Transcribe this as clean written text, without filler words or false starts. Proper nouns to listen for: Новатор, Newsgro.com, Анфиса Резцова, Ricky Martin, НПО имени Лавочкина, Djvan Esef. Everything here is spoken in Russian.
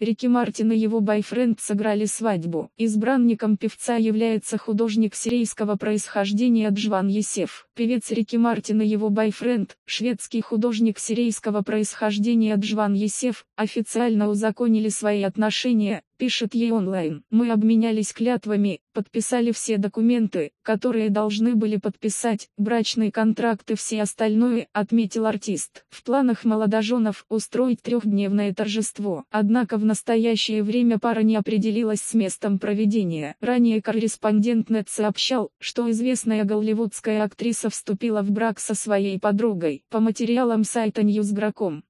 Рики Мартин и его бойфренд сыграли свадьбу. Избранником певца является художник сирийского происхождения Джван Есеф. Певец Рики Мартин и его бойфренд, шведский художник сирийского происхождения Джван Есеф, официально узаконили свои отношения, пишет ей онлайн. «Мы обменялись клятвами, подписали все документы, которые должны были подписать, брачные контракты и все остальное», отметил артист. В планах молодоженов устроить трехдневное торжество. Однако в настоящее время пара не определилась с местом проведения. Ранее корреспондент НЕТ сообщал, что известная голливудская актриса вступила в брак со своей подругой. По материалам сайта Newsgro.com.